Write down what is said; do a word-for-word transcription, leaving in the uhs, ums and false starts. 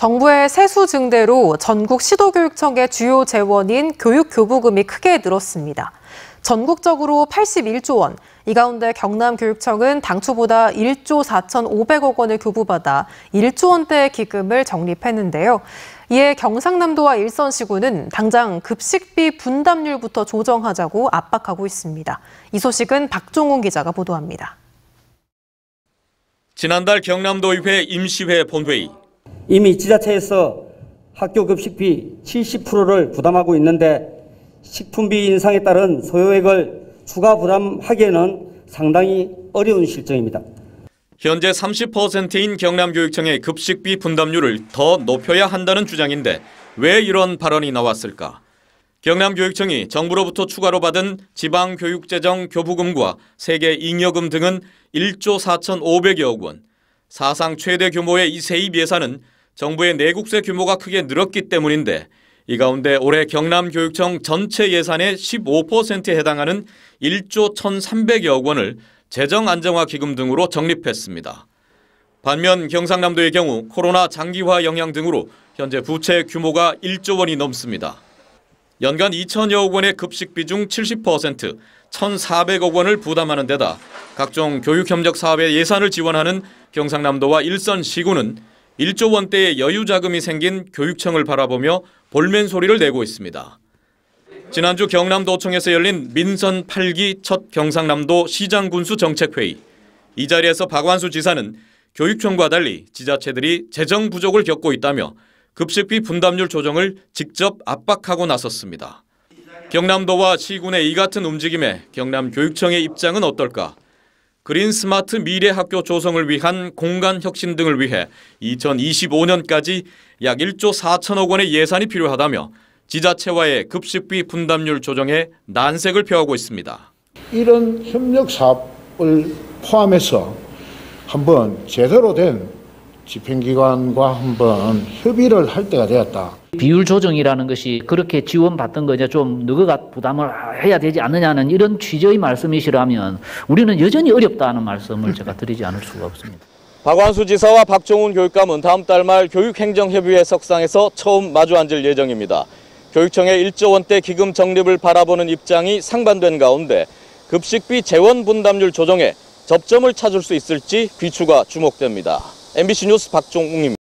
정부의 세수 증대로 전국 시도교육청의 주요 재원인 교육교부금이 크게 늘었습니다. 전국적으로 팔십일조 원, 이 가운데 경남교육청은 당초보다 일조 사천오백억 원을 교부받아 일조 원대의 기금을 적립했는데요. 이에 경상남도와 일선시군은 당장 급식비 분담률부터 조정하자고 압박하고 있습니다. 이 소식은 박종훈 기자가 보도합니다. 지난달 경남도의회 임시회 본회의. 이미 지자체에서 학교 급식비 칠십 퍼센트를 부담하고 있는데 식품비 인상에 따른 소요액을 추가 부담하기에는 상당히 어려운 실정입니다. 현재 삼십 퍼센트인 경남교육청의 급식비 분담률을 더 높여야 한다는 주장인데 왜 이런 발언이 나왔을까? 경남교육청이 정부로부터 추가로 받은 지방교육재정 교부금과 세계 잉여금 등은 일조 사천오백여억 원, 사상 최대 규모의 이 세입 예산은 정부의 내국세 규모가 크게 늘었기 때문인데 이 가운데 올해 경남교육청 전체 예산의 십오 퍼센트에 해당하는 일조 천삼백여억 원을 재정안정화기금 등으로 적립했습니다. 반면 경상남도의 경우 코로나 장기화 영향 등으로 현재 부채 규모가 일조 원이 넘습니다. 연간 이천여억 원의 급식비 중 칠십 퍼센트, 천사백억 원을 부담하는 데다 각종 교육협력 사업에 예산을 지원하는 경상남도와 일선시군은 일조 원대의 여유자금이 생긴 교육청을 바라보며 볼멘 소리를 내고 있습니다. 지난주 경남도청에서 열린 민선 팔기 첫 경상남도 시장군수 정책회의. 이 자리에서 박완수 지사는 교육청과 달리 지자체들이 재정 부족을 겪고 있다며 급식비 분담률 조정을 직접 압박하고 나섰습니다. 경남도와 시군의 이 같은 움직임에 경남교육청의 입장은 어떨까? 그린스마트 미래학교 조성을 위한 공간혁신 등을 위해 이천이십오년까지 약 일조 사천억 원의 예산이 필요하다며 지자체와의 급식비 분담률 조정에 난색을 표하고 있습니다. 이런 협력사업을 포함해서 한번 제대로 된 집행기관과 한번 협의를 할 때가 되었다. 비율 조정이라는 것이 그렇게 지원받던 거 이제 좀 누가 부담을 해야 되지 않느냐는 이런 취지의 말씀이시라면 우리는 여전히 어렵다는 말씀을 제가 드리지 않을 수가 없습니다. 박완수 지사와 박종훈 교육감은 다음 달 말 교육행정협의회 석상에서 처음 마주 앉을 예정입니다. 교육청의 일조 원대 기금 적립을 바라보는 입장이 상반된 가운데 급식비 재원 분담률 조정에 접점을 찾을 수 있을지 귀추가 주목됩니다. 엠비씨 뉴스 박종웅입니다.